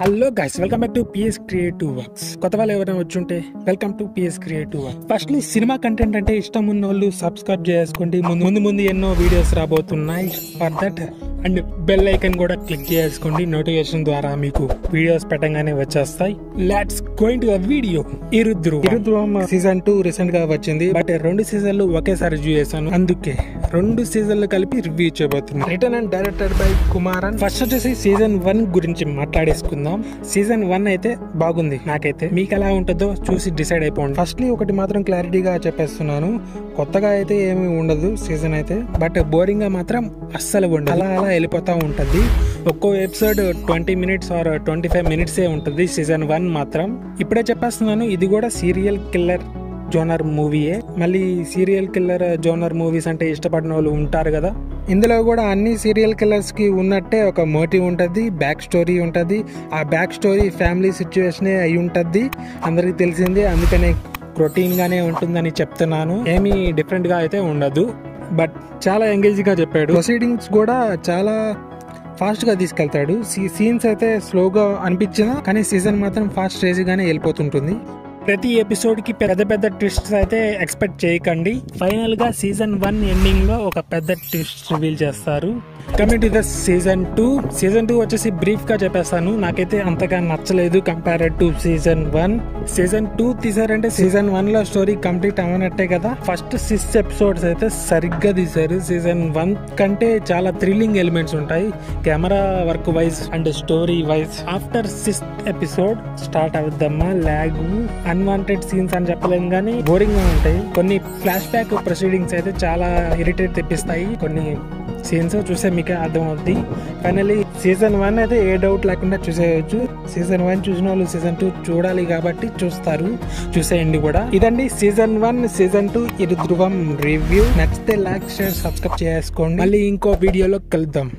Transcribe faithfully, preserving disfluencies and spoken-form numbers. Hello guys welcome back to PS creative works. కొత్త వాళ్ళు ఎవరైనా వచ్చుంటే welcome to PS creative work. Firstly cinema content అంటే ఇష్టం ఉన్న వాళ్ళు సబ్స్క్రైబ్ చేసుకోండి. ముందు ముందు ఎన్నో వీడియోస్ రాబోతున్నాయి. For that and bell icon కూడా క్లిక్ చేసుకోండి. నోటిఫికేషన్ ద్వారా మీకు వీడియోస్ పెట్టగానే వచ్చేస్తాయి. Let's going to the video. ఇరు ధృవం ఇరు ధృవం సీజన్ టూ రీసెంట్ గా వచ్చింది. బట్ రెండు సీజన్లు ఒకేసారి రివ్యూ చేశాను, అందుకే రెండు సీజన్లు కలిపి రివ్యూ చేయబోతున్నాను. Written and directed by Kumaran. First వచ్చేసి సీజన్ వన్ గురించి మాట్లాడేసుకుందాం. సీజన్ వన్ అయితే బాగుంది నాకైతే, మీకు ఎలా ఉంటుందో చూసి డిసైడ్ అయిపోండి. ఫస్ట్లీ ఒకటి మాత్రం క్లారిటీగా చెప్పేస్తున్నాను, కొత్తగా అయితే ఏమి ఉండదు సీజన్ అయితే, బట్ బోరింగ్ గా మాత్రం అస్సలు ఉండదు. అలా అలా వెళ్ళిపోతూ ఉంటుంది. ఒక్కో episode twenty minutes or twenty five మినిట్సే ఉంటుంది సీజన్ వన్ మాత్రం. ఇప్పుడే చెప్పేస్తున్నాను, ఇది కూడా సీరియల్ కిల్లర్ జోనర్ మూవీయే. మళ్ళీ సీరియల్ కిల్లర్ జోనర్ మూవీస్ అంటే ఇష్టపడిన వాళ్ళు ఉంటారు కదా. ఇందులో కూడా అన్ని సీరియల్ కిల్లర్స్కి ఉన్నట్టే ఒక మోటివ్ ఉంటుంది, బ్యాక్ స్టోరీ ఉంటుంది. ఆ బ్యాక్ స్టోరీ ఫ్యామిలీ సిచ్యువేషనే అయి ఉంటుంది, అందరికీ తెలిసిందే. అందుకనే రొటీన్గానే ఉంటుందని చెప్తున్నాను, ఏమీ డిఫరెంట్గా అయితే ఉండదు. బట్ చాలా ఎంగేజింగ్గా చెప్పాడు. ప్రొసీడింగ్స్ కూడా చాలా ఫాస్ట్గా తీసుకెళ్తాడు. సీన్స్ అయితే స్లోగా అనిపించినా కానీ సీజన్ మాత్రం ఫాస్ట్ రేజీగానే వెళ్ళిపోతుంటుంది. ప్రతి ఎపిసోడ్కి పెద్ద పెద్ద ట్విస్ట్స్ అయితే ఎక్స్పెక్ట్ చేయకండి. ఫైనల్గా సీజన్ వన్ ఎండింగ్లో ఒక పెద్ద ట్విస్ట్ రివీల్ చేస్తారు. Coming to the season two. Season two వచ్చేసి బ్రీఫ్గా చెప్పేస్తాను, నాకైతే అంతగా నచ్చలేదు compared to season one. Season two తీసారంటే సీజన్ వన్లో స్టోరీ కంప్లీట్ అవ్వనట్టే కదా. ఫస్ట్ సిక్స్ ఎపిసోడ్స్ అయితే సరిగ్గా తీశారు. సీజన్ వన్ కంటే చాలా థ్రిల్లింగ్ ఎలిమెంట్స్ ఉంటాయి camera work wise and story wise. After sixth episode start అవుద్దమ్మా లాగ్, అన్వాంటెడ్ సీన్స్ అని చెప్పలేము కానీ బోరింగ్ గా ఉంటాయి. కొన్ని ఫ్లాష్ బ్యాక్ ప్రొసీడింగ్స్ అయితే చాలా ఇరిటేట్ తెప్పిస్తాయి. కొన్ని సీన్స్ చూసే మీకే అర్థం అవుద్ది. ఫైనలీ సీజన్ వన్ అయితే ఏ డౌట్ లేకుండా చూసేయచ్చు. సీజన్ వన్ చూసిన వాళ్ళు సీజన్ టూ చూడాలి కాబట్టి చూస్తారు, చూసేయండి కూడా. ఇదండి సీజన్ వన్ సీజన్ టూ ఇరు ధృవం రివ్యూ. నచ్చితే లైక్ షేర్ సబ్స్క్రైబ్ చేసుకోండి. మళ్ళీ ఇంకో వీడియోలో కలుద్దాం.